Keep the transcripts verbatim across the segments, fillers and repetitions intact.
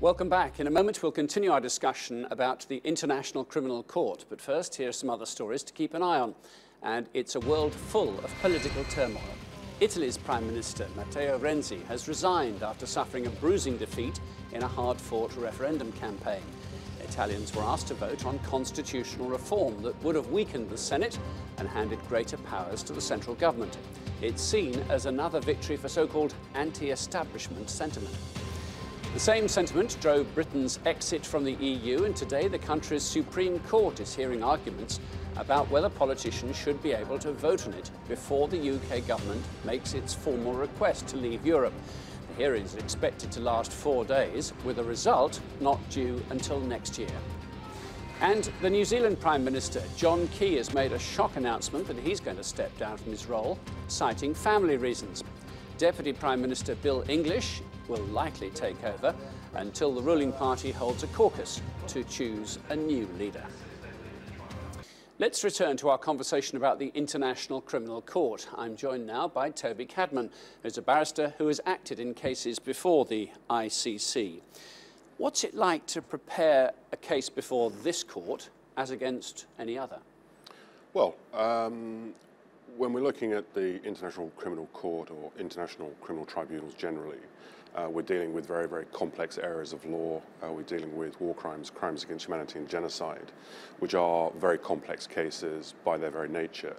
Welcome back. In a moment, we'll continue our discussion about the International Criminal Court. But first, here are some other stories to keep an eye on. And it's a world full of political turmoil. Italy's Prime Minister, Matteo Renzi, has resigned after suffering a bruising defeat in a hard-fought referendum campaign. Italians were asked to vote on constitutional reform that would have weakened the Senate and handed greater powers to the central government. It's seen as another victory for so-called anti-establishment sentiment. The same sentiment drove Britain's exit from the E U, and today the country's Supreme Court is hearing arguments about whether politicians should be able to vote on it before the U K government makes its formal request to leave Europe. The hearing is expected to last four days, with a result not due until next year. And the New Zealand Prime Minister, John Key, has made a shock announcement that he's going to step down from his role, citing family reasons. Deputy Prime Minister Bill English will likely take over until the ruling party holds a caucus to choose a new leader. Let's return to our conversation about the International Criminal Court. I'm joined now by Toby Cadman, who's a barrister who has acted in cases before the I C C. What's it like to prepare a case before this court as against any other? Well, um, when we're looking at the International Criminal Court or international criminal tribunals generally, Uh, we're dealing with very, very complex areas of law. Uh, we're dealing with war crimes, crimes against humanity and genocide, which are very complex cases by their very nature.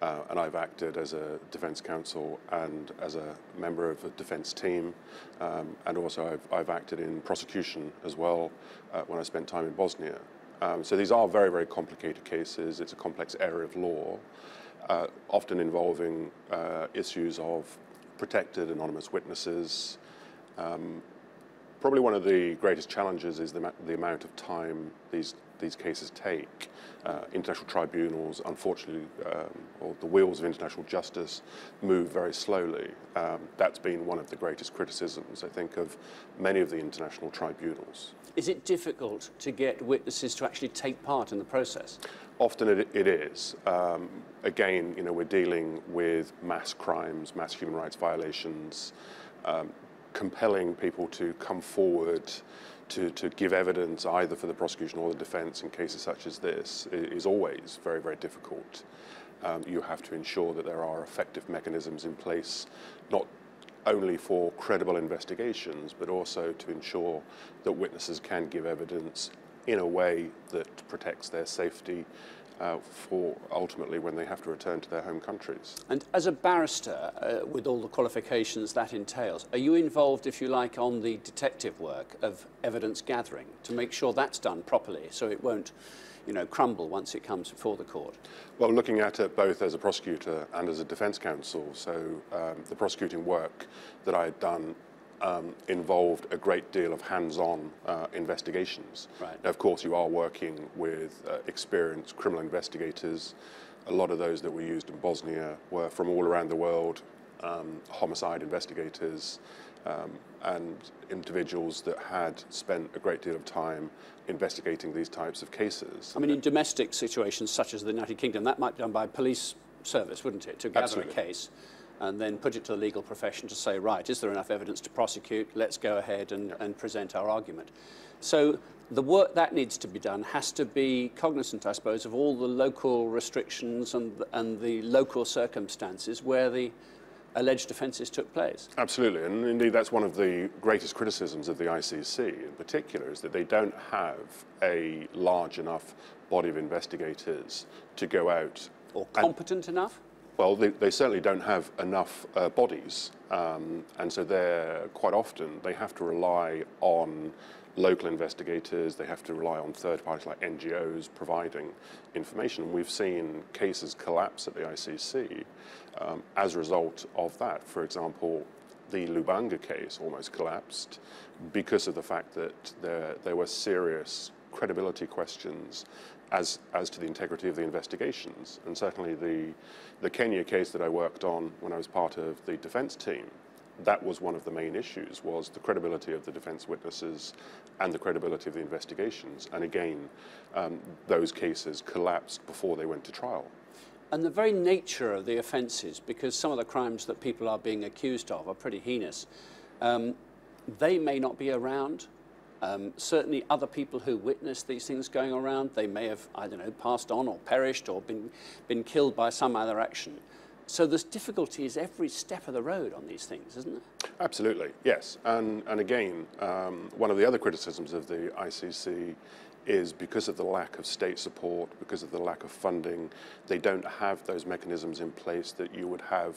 Uh, and I've acted as a defense counsel and as a member of a defense team. Um, and also I've, I've acted in prosecution as well uh, when I spent time in Bosnia. Um, so these are very, very complicated cases. It's a complex area of law, uh, often involving uh, issues of protected anonymous witnesses. Um, probably one of the greatest challenges is the, the amount of time these, these cases take. Uh, international tribunals, unfortunately, um, or the wheels of international justice move very slowly. Um, that's been one of the greatest criticisms, I think, of many of the international tribunals. Is it difficult to get witnesses to actually take part in the process? Often it, it is. Um, again, you know, we're dealing with mass crimes, mass human rights violations, um, compelling people to come forward to, to give evidence either for the prosecution or the defense in cases such as this is always very, very difficult. Um, you have to ensure that there are effective mechanisms in place, not only for credible investigations, but also to ensure that witnesses can give evidence in a way that protects their safety Uh, for ultimately when they have to return to their home countries. And as a barrister, uh, with all the qualifications that entails, are you involved, if you like, on the detective work of evidence gathering to make sure that's done properly so it won't, you know, crumble once it comes before the court? Well, looking at it both as a prosecutor and as a defence counsel, so um, the prosecuting work that I had done Um, involved a great deal of hands-on uh, investigations. Right. Now, of course, you are working with uh, experienced criminal investigators. A lot of those that were used in Bosnia were from all around the world, um, homicide investigators um, and individuals that had spent a great deal of time investigating these types of cases. I mean, in domestic situations such as the United Kingdom, that might be done by police service, wouldn't it, to gather Absolutely. A case and then put it to the legal profession to say, right, is there enough evidence to prosecute? Let's go ahead and, yeah. and present our argument. So the work that needs to be done has to be cognizant, I suppose, of all the local restrictions and, and the local circumstances where the alleged offences took place. Absolutely, and indeed that's one of the greatest criticisms of the I C C in particular, is that they don't have a large enough body of investigators to go out. Or competent enough? Well, they, they certainly don't have enough uh, bodies, um, and so they're quite often they have to rely on local investigators. They have to rely on third parties like N G Os providing information. We've seen cases collapse at the I C C um, as a result of that. For example, the Lubanga case almost collapsed because of the fact that there there were serious credibility questions As, as to the integrity of the investigations. And certainly the, the Kenya case that I worked on when I was part of the defense team, that was one of the main issues, was the credibility of the defense witnesses and the credibility of the investigations. And again, um, those cases collapsed before they went to trial. And the very nature of the offenses, because some of the crimes that people are being accused of are pretty heinous, um, they may not be around Um, certainly other people who witnessed these things going around, they may have, I don't know, passed on or perished or been, been killed by some other action. So there's difficulties every step of the road on these things, isn't there? Absolutely, yes. And, and again, um, one of the other criticisms of the I C C is because of the lack of state support, because of the lack of funding, they don't have those mechanisms in place that you would have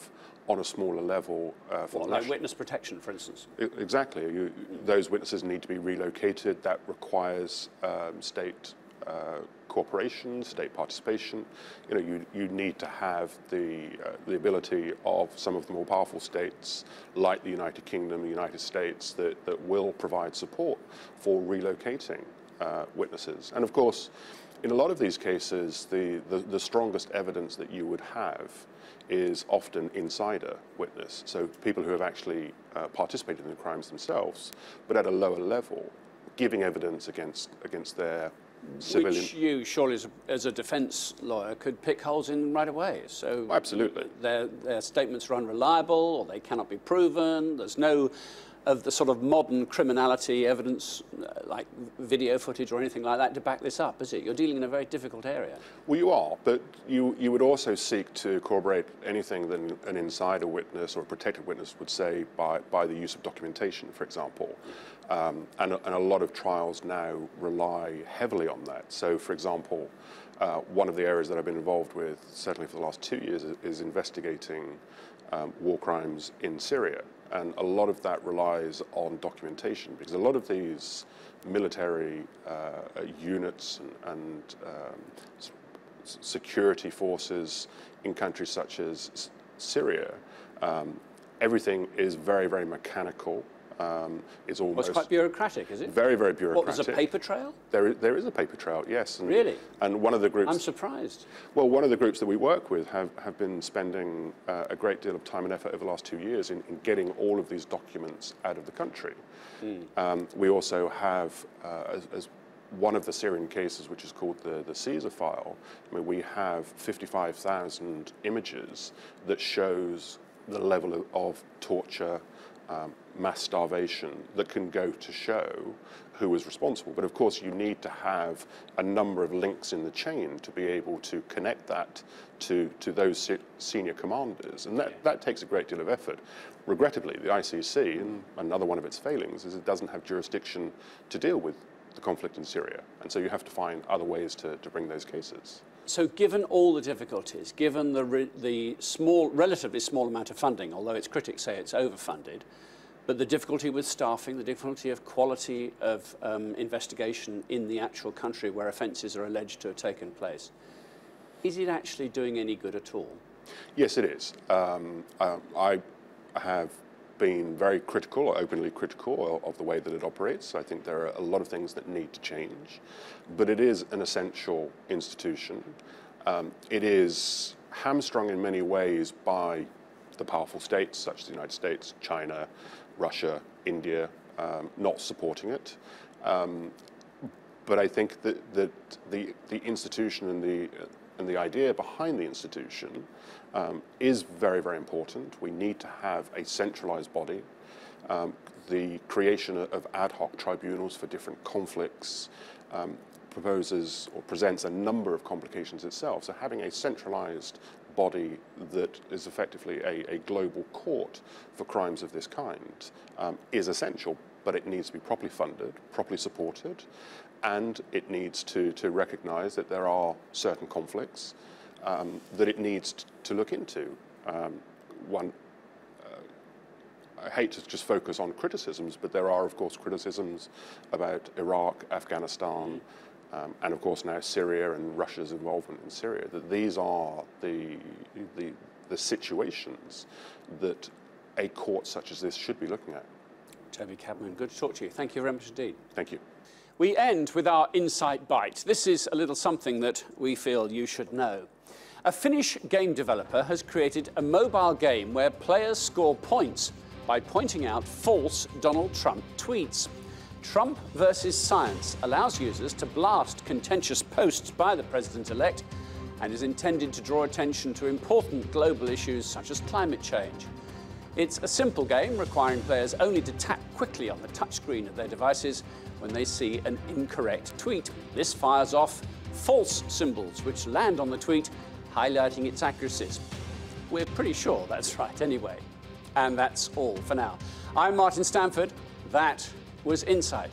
on a smaller level. Uh, for well, like witness protection, for instance. I, exactly. You, those witnesses need to be relocated. That requires um, state uh, cooperation, state participation. You know, you, you need to have the, uh, the ability of some of the more powerful states, like the United Kingdom, the United States, that, that will provide support for relocating Uh, witnesses. And of course, in a lot of these cases, the, the, the strongest evidence that you would have is often insider witness. So people who have actually uh, participated in the crimes themselves, but at a lower level, giving evidence against, against their civilian... Which you, surely, as a, as a defense lawyer, could pick holes in right away. So absolutely. Their, their statements are unreliable, or they cannot be proven. There's no... of the sort of modern criminality evidence, uh, like video footage or anything like that, to back this up, is it? You're dealing in a very difficult area. Well, you are, but you, you would also seek to corroborate anything that an insider witness or a protected witness would say by, by the use of documentation, for example. Um, and, and a lot of trials now rely heavily on that. So, for example, uh, one of the areas that I've been involved with, certainly for the last two years, is, is investigating um, war crimes in Syria. And a lot of that relies on documentation, because a lot of these military uh, units and, and um, security forces in countries such as Syria, um, everything is very, very mechanical. Um, it's almost well, it's quite bureaucratic, is it? Very, very bureaucratic. What, there's a paper trail? There is, there is a paper trail, yes. And, really? And one of the groups... I'm surprised. Well, one of the groups that we work with have, have been spending uh, a great deal of time and effort over the last two years in, in getting all of these documents out of the country. Mm. Um, we also have, uh, as, as one of the Syrian cases, which is called the, the Caesar file, I mean, we have fifty-five thousand images that shows the level of, of torture, Um, mass starvation that can go to show who was responsible. But of course you need to have a number of links in the chain to be able to connect that to, to those se senior commanders. And that, yeah. that takes a great deal of effort. Regrettably, the I C C, and another one of its failings, is it doesn't have jurisdiction to deal with the conflict in Syria. And so you have to find other ways to, to bring those cases. So given all the difficulties, given the, re the small, relatively small amount of funding, although its critics say it's overfunded, but the difficulty with staffing, the difficulty of quality of um, investigation in the actual country where offences are alleged to have taken place, is it actually doing any good at all? Yes, it is. Um, um, I have been very critical, or openly critical, of the way that it operates. I think there are a lot of things that need to change, but it is an essential institution. Um, it is hamstrung in many ways by the powerful states, such as the United States, China, Russia, India, um, not supporting it. Um, but I think that, that the, the institution and the And the idea behind the institution um, is very, very important. We need to have a centralized body. Um, the creation of ad hoc tribunals for different conflicts um, proposes or presents a number of complications itself. So having a centralized body that is effectively a, a global court for crimes of this kind um, is essential, but it needs to be properly funded, properly supported, and it needs to, to recognize that there are certain conflicts um, that it needs to look into. Um, one, uh, I hate to just focus on criticisms, but there are, of course, criticisms about Iraq, Afghanistan, um, and, of course, now Syria and Russia's involvement in Syria, that these are the, the, the situations that a court such as this should be looking at. Toby Cadman, good to talk to you. Thank you very much indeed. Thank you. We end with our Insight Bite. This is a little something that we feel you should know. A Finnish game developer has created a mobile game where players score points by pointing out false Donald Trump tweets. Trump versus Science allows users to blast contentious posts by the president-elect and is intended to draw attention to important global issues such as climate change. It's a simple game requiring players only to tap quickly on the touchscreen of their devices when they see an incorrect tweet. This fires off false symbols which land on the tweet, highlighting its accuracies. We're pretty sure that's right anyway. And that's all for now. I'm Martin Stamford. That was Insight.